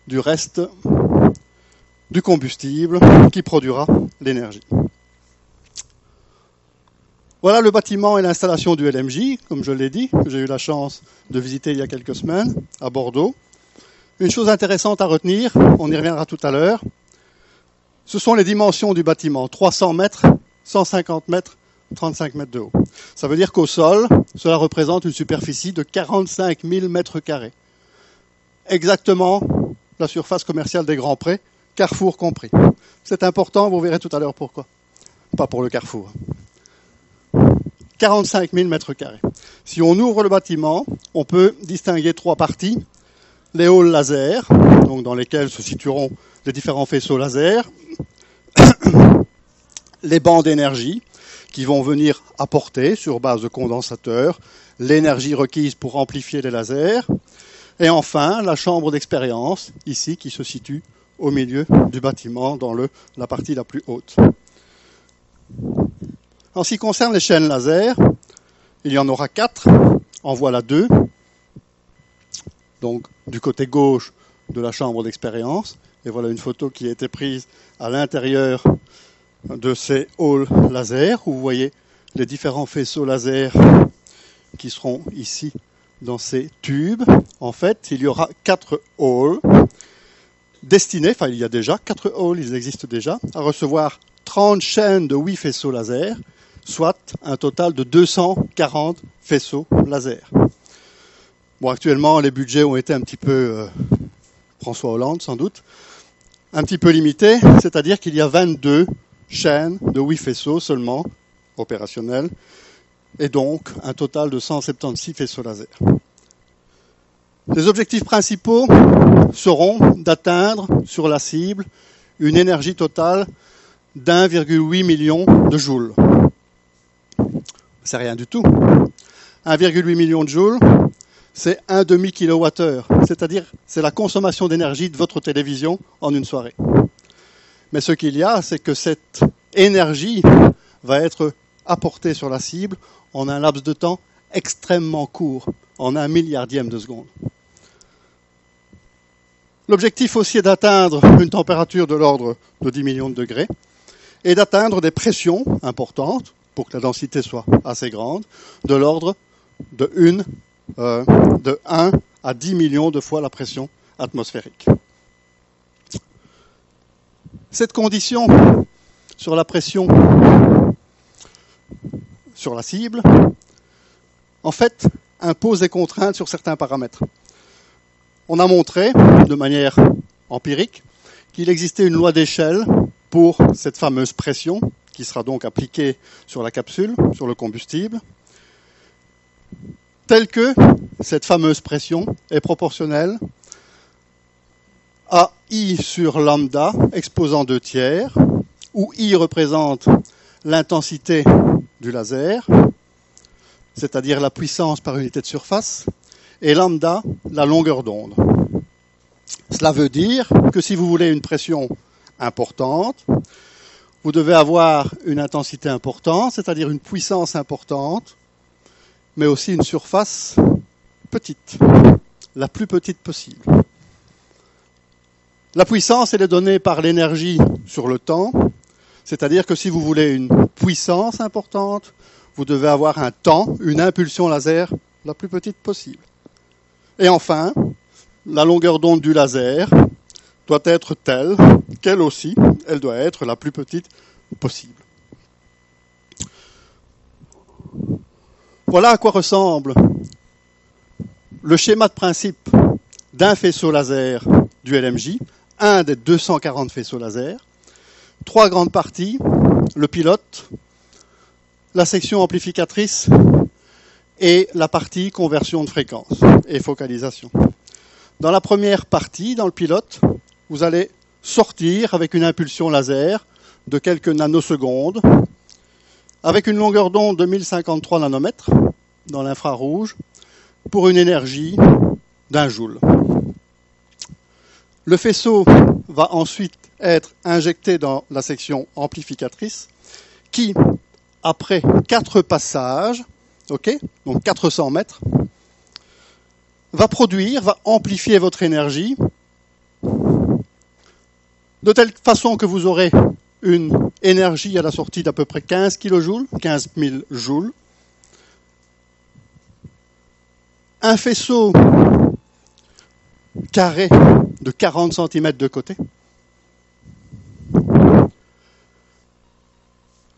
du reste du combustible qui produira l'énergie. Voilà le bâtiment et l'installation du L M J, comme je l'ai dit, que j'ai eu la chance de visiter il y a quelques semaines à Bordeaux. Une chose intéressante à retenir, on y reviendra tout à l'heure, ce sont les dimensions du bâtiment, trois cents mètres, cent cinquante mètres, trente-cinq mètres de haut. Ça veut dire qu'au sol, cela représente une superficie de quarante-cinq mille mètres carrés. Exactement la surface commerciale des Grands Prés, Carrefour compris. C'est important, vous verrez tout à l'heure pourquoi. Pas pour le Carrefour. quarante-cinq mille mètres carrés. Si on ouvre le bâtiment, on peut distinguer trois parties. Les halls laser, donc dans lesquels se situeront les différents faisceaux laser, les bancs d'énergie qui vont venir apporter, sur base de condensateurs, l'énergie requise pour amplifier les lasers, et enfin la chambre d'expérience, ici, qui se situe au milieu du bâtiment, dans le, la partie la plus haute. En ce qui concerne les chaînes laser, il y en aura quatre, en voilà deux, donc du côté gauche de la chambre d'expérience. Et voilà une photo qui a été prise à l'intérieur de ces halls laser, où vous voyez les différents faisceaux laser qui seront ici dans ces tubes. En fait, il y aura quatre halls destinés, enfin il y a déjà quatre halls, ils existent déjà, à recevoir trente chaînes de huit faisceaux laser, soit un total de deux cent quarante faisceaux laser. Bon, actuellement, les budgets ont été un petit peu, euh, François Hollande sans doute, un petit peu limités, c'est-à-dire qu'il y a vingt-deux chaînes de huit faisceaux seulement, opérationnels, et donc un total de cent soixante-seize faisceaux laser. Les objectifs principaux seront d'atteindre sur la cible une énergie totale d'un virgule huit million de joules. C'est rien du tout. un virgule huit million de joules, c'est un demi-kilowattheure, c'est-à-dire c'est la consommation d'énergie de votre télévision en une soirée. Mais ce qu'il y a, c'est que cette énergie va être apportée sur la cible en un laps de temps extrêmement court, en un milliardième de seconde. L'objectif aussi est d'atteindre une température de l'ordre de dix millions de degrés et d'atteindre des pressions importantes, pour que la densité soit assez grande, de l'ordre de, euh, de un à dix millions de fois la pression atmosphérique. Cette condition sur la pression sur la cible, en fait, impose des contraintes sur certains paramètres. On a montré, de manière empirique, qu'il existait une loi d'échelle pour cette fameuse pression, qui sera donc appliquée sur la capsule, sur le combustible, telle que cette fameuse pression est proportionnelle à I sur lambda, exposant deux tiers, où I représente l'intensité du laser, c'est-à-dire la puissance par unité de surface, et lambda, la longueur d'onde. Cela veut dire que si vous voulez une pression importante, vous devez avoir une intensité importante, c'est-à-dire une puissance importante, mais aussi une surface petite, la plus petite possible. La puissance, elle est donnée par l'énergie sur le temps, c'est-à-dire que si vous voulez une puissance importante, vous devez avoir un temps, une impulsion laser la plus petite possible. Et enfin, la longueur d'onde du laser doit être telle qu'elle aussi, elle doit être la plus petite possible. Voilà à quoi ressemble le schéma de principe d'un faisceau laser du L M J, un des deux cent quarante faisceaux laser. Trois grandes parties, le pilote, la section amplificatrice et la partie conversion de fréquence et focalisation. Dans la première partie, dans le pilote, vous allez sortir avec une impulsion laser de quelques nanosecondes, avec une longueur d'onde de mille cinquante-trois nanomètres dans l'infrarouge, pour une énergie d'un joule. Le faisceau va ensuite être injecté dans la section amplificatrice qui, après quatre passages, okay, donc quatre cents mètres, va produire, va amplifier votre énergie de telle façon que vous aurez une énergie à la sortie d'à peu près quinze kilojoules, quinze mille joules. Un faisceau carré de quarante centimètres de côté.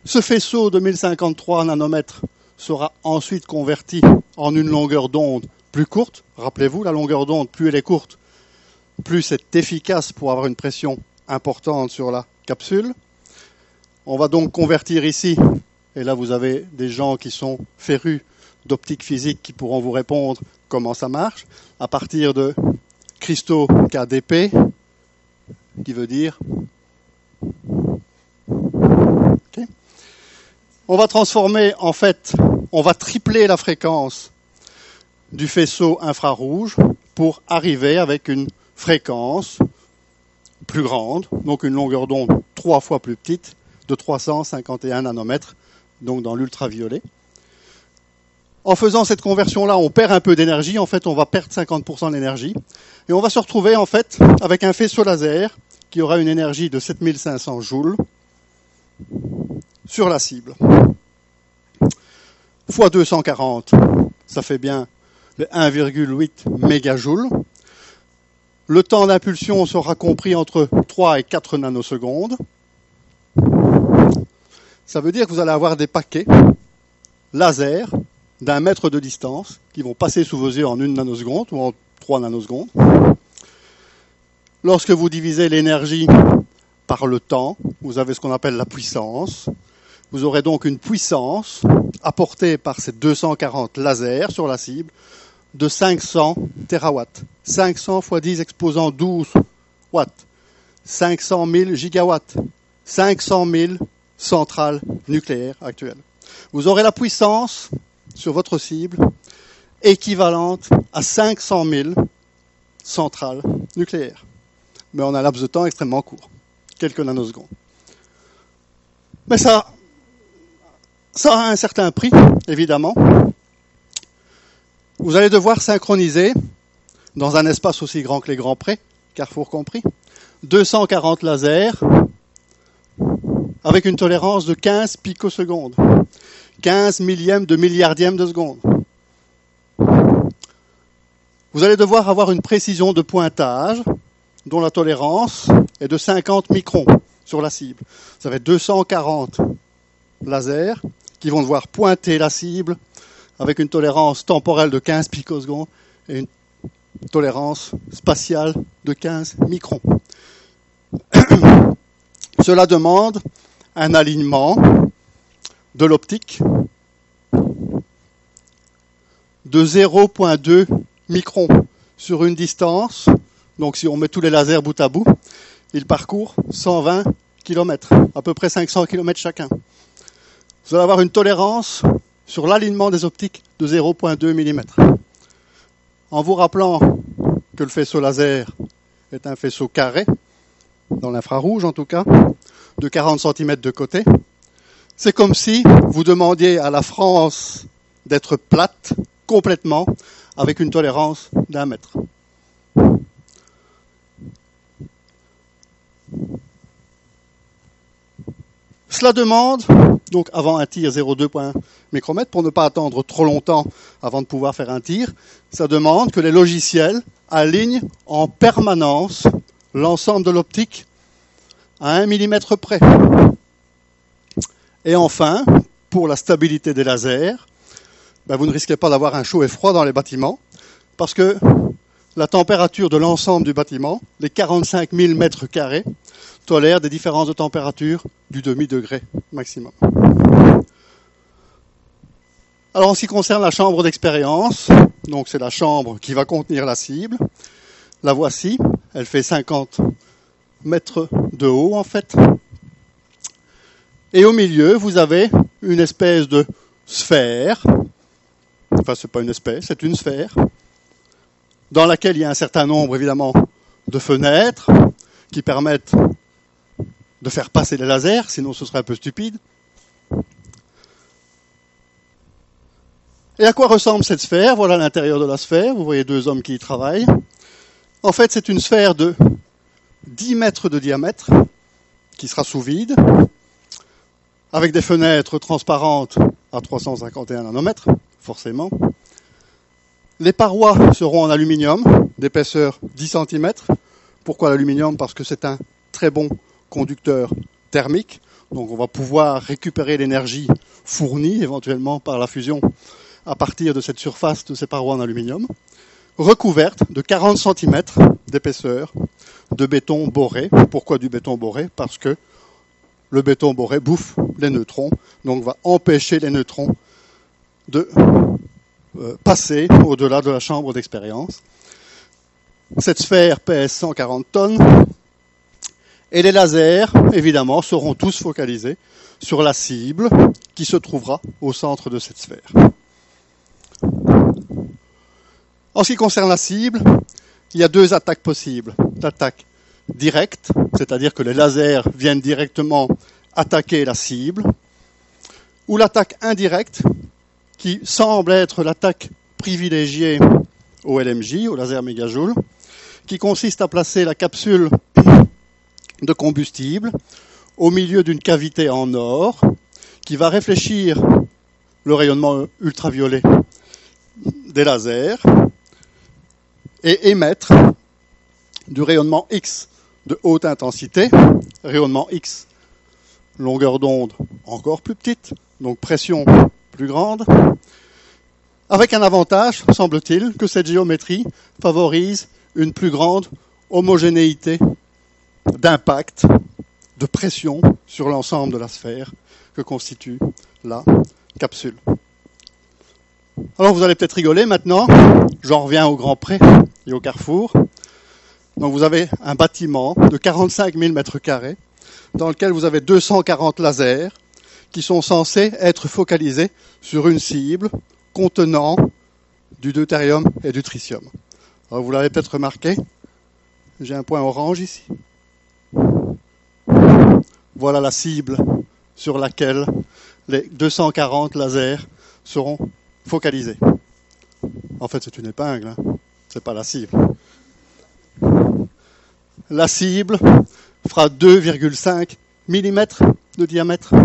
Ce faisceau de mille cinquante-trois nanomètres sera ensuite converti en une longueur d'onde plus courte. Rappelez-vous, la longueur d'onde, plus elle est courte, plus c'est efficace pour avoir une pression importante sur la capsule. On va donc convertir ici, et là vous avez des gens qui sont férus d'optique physique qui pourront vous répondre comment ça marche, à partir de cristaux K D P, qui veut dire... Okay. On va transformer, en fait, on va tripler la fréquence du faisceau infrarouge pour arriver avec une fréquence plus grande, donc une longueur d'onde trois fois plus petite, de trois cent cinquante et un nanomètres, donc dans l'ultraviolet. En faisant cette conversion-là, on perd un peu d'énergie, en fait on va perdre cinquante pour cent d'énergie, et on va se retrouver en fait avec un faisceau laser qui aura une énergie de sept mille cinq cents joules, sur la cible. Fois deux cent quarante, ça fait bien les un virgule huit mégajoules. Le temps d'impulsion sera compris entre trois et quatre nanosecondes. Ça veut dire que vous allez avoir des paquets laser d'un mètre de distance qui vont passer sous vos yeux en une nanoseconde ou en trois nanosecondes. Lorsque vous divisez l'énergie par le temps, vous avez ce qu'on appelle la puissance. Vous aurez donc une puissance apportée par ces deux cent quarante lasers sur la cible de cinq cents térawatts. cinq cents fois dix exposant douze watts. cinq cent mille gigawatts. cinq cent mille centrales nucléaires actuelles. Vous aurez la puissance sur votre cible équivalente à cinq cent mille centrales nucléaires. Mais en un laps de temps extrêmement court. quelques nanosecondes. Mais ça, ça a un certain prix, évidemment. Vous allez devoir synchroniser, dans un espace aussi grand que les Grands Prés, Carrefour compris, deux cent quarante lasers avec une tolérance de quinze picosecondes, quinze millièmes de milliardième de seconde. Vous allez devoir avoir une précision de pointage dont la tolérance est de cinquante microns sur la cible. Ça fait deux cent quarante lasers qui vont devoir pointer la cible avec une tolérance temporelle de quinze picosecondes et une tolérance spatiale de quinze microns. Cela demande un alignement de l'optique de zéro virgule deux microns sur une distance. Donc si on met tous les lasers bout à bout, ils parcourent cent vingt km, à peu près cinq cents km chacun. Vous allez avoir une tolérance sur l'alignement des optiques de zéro virgule deux mm. En vous rappelant que le faisceau laser est un faisceau carré, dans l'infrarouge en tout cas, de quarante cm de côté, c'est comme si vous demandiez à la France d'être plate complètement avec une tolérance d'un mètre. Cela demande, donc avant un tir zéro virgule deux micromètre, pour ne pas attendre trop longtemps avant de pouvoir faire un tir, ça demande que les logiciels alignent en permanence l'ensemble de l'optique à un millimètre près. Et enfin, pour la stabilité des lasers, ben vous ne risquez pas d'avoir un chaud et froid dans les bâtiments, parce que la température de l'ensemble du bâtiment, les quarante-cinq mille mètres carrés, tolère des différences de température du demi-degré maximum. Alors en ce qui concerne la chambre d'expérience, donc c'est la chambre qui va contenir la cible, la voici, elle fait cinquante mètres de haut en fait, et au milieu vous avez une espèce de sphère, enfin c'est pas une espèce, c'est une sphère, dans laquelle il y a un certain nombre, évidemment, de fenêtres qui permettent de faire passer les lasers, sinon ce serait un peu stupide. Et à quoi ressemble cette sphère? Voilà l'intérieur de la sphère, vous voyez deux hommes qui y travaillent. En fait, c'est une sphère de dix mètres de diamètre, qui sera sous vide, avec des fenêtres transparentes à trois cent cinquante et un nanomètres, forcément. Les parois seront en aluminium, d'épaisseur dix cm. Pourquoi l'aluminium? Parce que c'est un très bon conducteur thermique. Donc on va pouvoir récupérer l'énergie fournie éventuellement par la fusion à partir de cette surface de ces parois en aluminium. Recouverte de quarante cm d'épaisseur de béton boré. Pourquoi du béton boré? Parce que le béton boré bouffe les neutrons, donc va empêcher les neutrons de passer au-delà de la chambre d'expérience. Cette sphère pèse cent quarante tonnes et les lasers, évidemment, seront tous focalisés sur la cible qui se trouvera au centre de cette sphère. En ce qui concerne la cible, il y a deux attaques possibles. L'attaque directe, c'est-à-dire que les lasers viennent directement attaquer la cible, ou l'attaque indirecte, qui semble être l'attaque privilégiée au L M J, au laser mégajoule, qui consiste à placer la capsule de combustible au milieu d'une cavité en or qui va réfléchir le rayonnement ultraviolet des lasers et émettre du rayonnement X de haute intensité, rayonnement X, longueur d'onde encore plus petite, donc pression plus grande, avec un avantage, semble-t-il, que cette géométrie favorise une plus grande homogénéité d'impact, de pression sur l'ensemble de la sphère que constitue la capsule. Alors vous allez peut-être rigoler maintenant, j'en reviens au Grand Pré et au Carrefour. Donc vous avez un bâtiment de quarante-cinq mille mètres carrés dans lequel vous avez deux cent quarante lasers qui sont censés être focalisés sur une cible contenant du deutérium et du tritium. Alors vous l'avez peut-être remarqué, j'ai un point orange ici. Voilà la cible sur laquelle les deux cent quarante lasers seront focalisés. En fait, c'est une épingle, hein. C'est pas la cible. La cible fera deux virgule cinq millimètres de diamètre,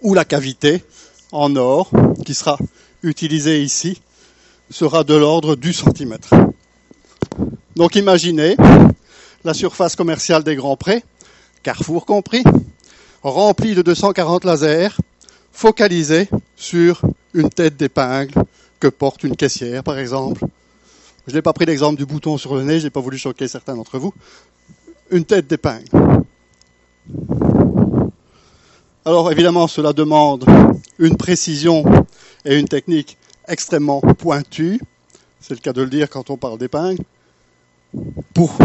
ou la cavité en or qui sera utilisée ici sera de l'ordre du centimètre. Donc imaginez la surface commerciale des Grands Prés, Carrefour compris, remplie de deux cent quarante lasers focalisés sur une tête d'épingle que porte une caissière par exemple. Je n'ai pas pris l'exemple du bouton sur le nez, je n'ai pas voulu choquer certains d'entre vous. Une tête d'épingle. Alors évidemment, cela demande une précision et une technique extrêmement pointue. C'est le cas de le dire quand on parle d'épingle. Pour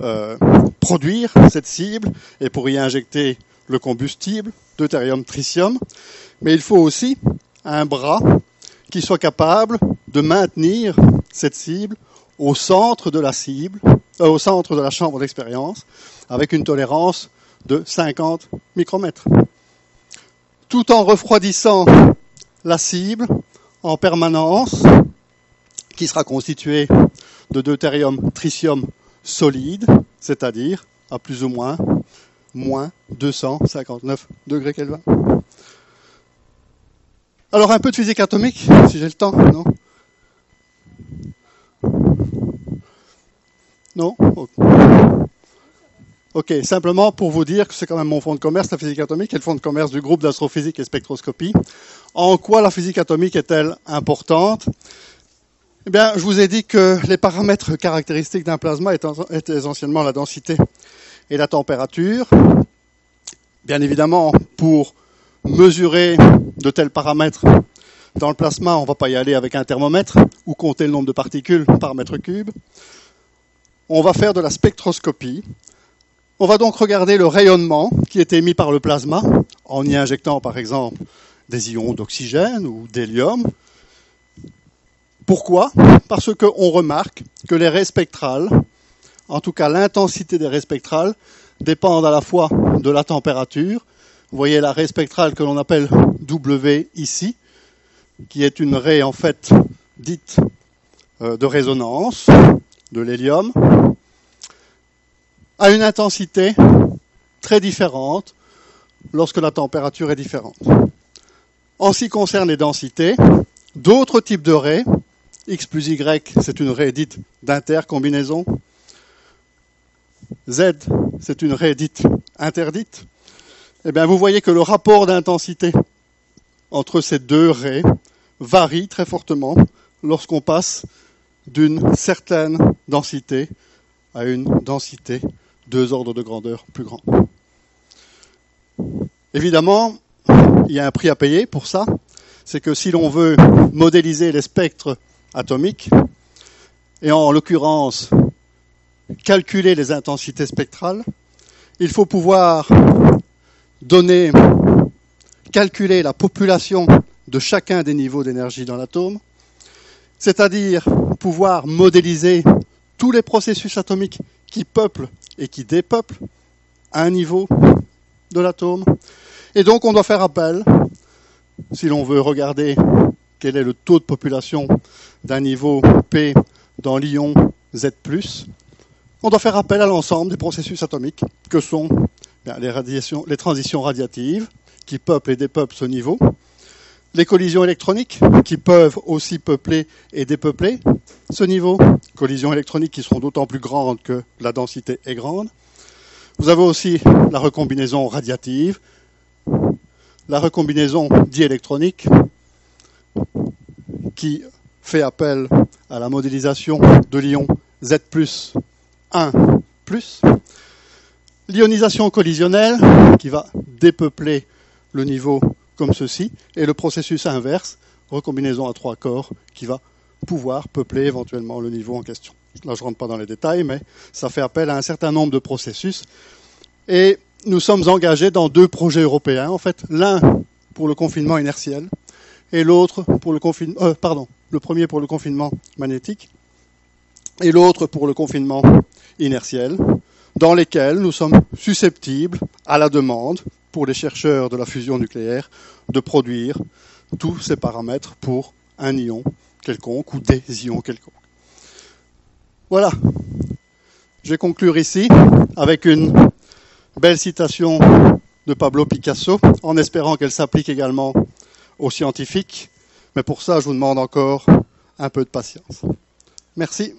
euh, produire cette cible et pour y injecter le combustible, deutérium, tritium. Mais il faut aussi un bras qui soit capable de maintenir cette cible au centre de la cible, euh, au centre de la chambre d'expérience, avec une tolérance de cinquante micromètres, tout en refroidissant la cible en permanence, qui sera constituée de deutérium, tritium solide, c'est-à-dire à plus ou moins moins deux cent cinquante-neuf degrés Kelvin. Alors un peu de physique atomique, si j'ai le temps, non ? Non ? Ok, simplement pour vous dire que c'est quand même mon fonds de commerce, la physique atomique, et le fonds de commerce du groupe d'astrophysique et spectroscopie. En quoi la physique atomique est-elle importante ? Eh bien, je vous ai dit que les paramètres caractéristiques d'un plasma étaient essentiellement la densité et la température. Bien évidemment, pour mesurer de tels paramètres dans le plasma, on ne va pas y aller avec un thermomètre ou compter le nombre de particules par mètre cube. On va faire de la spectroscopie. On va donc regarder le rayonnement qui est émis par le plasma en y injectant par exemple des ions d'oxygène ou d'hélium. Pourquoi ? Parce qu'on remarque que les raies spectrales, en tout cas l'intensité des raies spectrales, dépendent à la fois de la température. Vous voyez la raie spectrale que l'on appelle W ici, qui est une raie en fait dite euh, de résonance de l'hélium, à une intensité très différente lorsque la température est différente. En ce qui concerne les densités, d'autres types de raies, X plus Y, c'est une raie dite d'intercombinaison. Z, c'est une raie dite interdite. Eh bien, vous voyez que le rapport d'intensité entre ces deux raies varie très fortement lorsqu'on passe d'une certaine densité à une densité deux ordres de grandeur plus grande. Évidemment, il y a un prix à payer pour ça. C'est que si l'on veut modéliser les spectres atomiques, et en l'occurrence calculer les intensités spectrales, il faut pouvoir donner, calculer la population de chacun des niveaux d'énergie dans l'atome, c'est-à-dire pouvoir modéliser tous les processus atomiques qui peuplent et qui dépeuplent à un niveau de l'atome. Et donc on doit faire appel, si l'on veut regarder quel est le taux de population d'un niveau P dans l'ion Z plus, on doit faire appel à l'ensemble des processus atomiques que sont les, radiations, les transitions radiatives qui peuplent et dépeuplent ce niveau, les collisions électroniques qui peuvent aussi peupler et dépeupler ce niveau, collisions électroniques qui seront d'autant plus grandes que la densité est grande. Vous avez aussi la recombinaison radiative, la recombinaison diélectronique qui fait appel à la modélisation de l'ion Z plus un plus, l'ionisation collisionnelle qui va dépeupler le niveau comme ceci, et le processus inverse, recombinaison à trois corps qui va pouvoir peupler éventuellement le niveau en question. Là, je ne rentre pas dans les détails, mais ça fait appel à un certain nombre de processus. Et nous sommes engagés dans deux projets européens, en fait, l'un pour le confinement inertiel et l'autre pour le confinement, euh, pardon, le premier pour le confinement magnétique et l'autre pour le confinement inertiel. dans lesquels nous sommes susceptibles, à la demande, pour les chercheurs de la fusion nucléaire, de produire tous ces paramètres pour un ion quelconque ou des ions quelconques. Voilà. Je vais conclure ici avec une belle citation de Pablo Picasso, en espérant qu'elle s'applique également aux scientifiques. Mais pour ça, je vous demande encore un peu de patience. Merci.